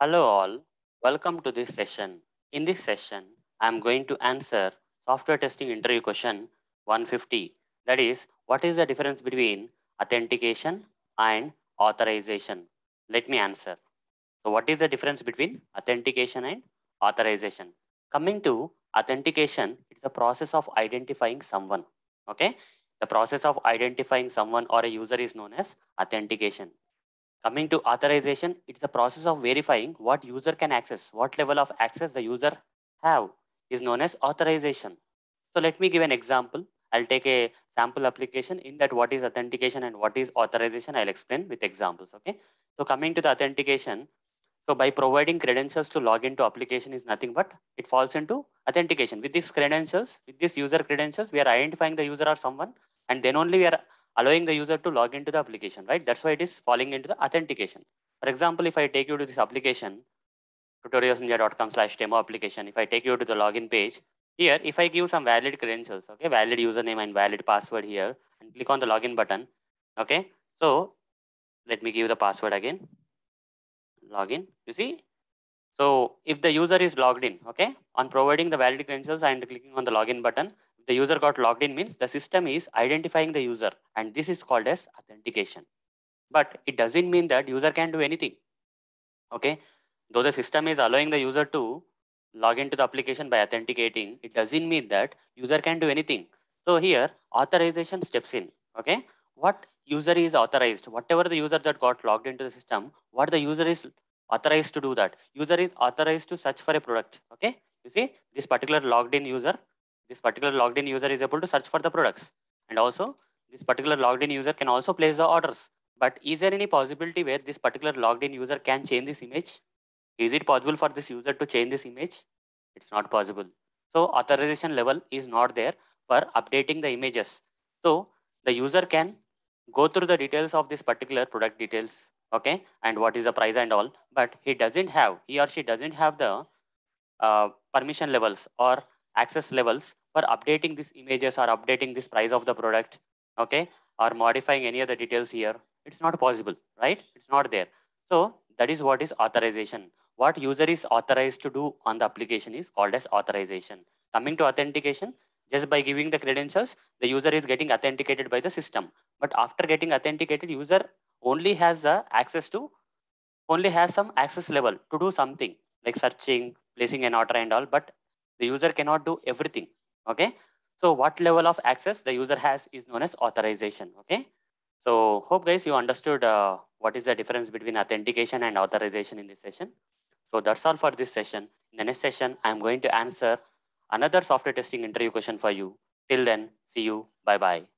Hello all, welcome to this session. In this session, I am going to answer software testing interview question 150. That is, what is the difference between authentication and authorization? Let me answer. So what is the difference between authentication and authorization? Coming to authentication, it's a process of identifying someone. Okay, the process of identifying someone or a user is known as authentication. Coming to authorization, it's the process of verifying what user can access, what level of access the user have is known as authorization. So let me give an example. I'll take a sample application in that what is authentication and what is authorization. I'll explain with examples. Okay. So coming to the authentication, so by providing credentials to log into application is nothing but it falls into authentication. With these credentials, with this user credentials, we are identifying the user or someone, and then only we are allowing the user to log into the application, right? That's why it is falling into the authentication. For example, if I take you to this application, tutorialsninja.com/demo application, if I take you to the login page, here, if I give some valid credentials, okay, valid username and valid password here, and click on the login button, okay? So let me give the password again, login, you see? So if the user is logged in, okay, on providing the valid credentials and clicking on the login button, the user got logged in means the system is identifying the user, and this is called as authentication. But it doesn't mean that user can do anything. Okay. Though the system is allowing the user to log into the application by authenticating, it doesn't mean that user can do anything. So here authorization steps in. Okay. What user is authorized, whatever the user that got logged into the system, what the user is authorized to do that. User is authorized to search for a product. Okay. You see this particular logged in user. This particular logged in user is able to search for the products, and also this particular logged in user can also place the orders. But is there any possibility where this particular logged in user can change this image? Is it possible for this user to change this image? It's not possible. So authorization level is not there for updating the images. So the user can go through the details of this particular product details, okay, and what is the price and all, but he doesn't have, he or she doesn't have the permission levels or access levels for updating these images or updating this price of the product, okay, or modifying any other details here. It's not possible, right? It's not there. So that is what is authorization. What user is authorized to do on the application is called as authorization. Coming to authentication, just by giving the credentials, the user is getting authenticated by the system. But after getting authenticated, user only has the access to, only has some access level to do something like searching, placing an order and all, but the user cannot do everything, okay? So what level of access the user has is known as authorization, okay? So hope guys you understood what is the difference between authentication and authorization in this session. So that's all for this session. In the next session, I'm going to answer another software testing interview question for you. Till then, see you, bye-bye.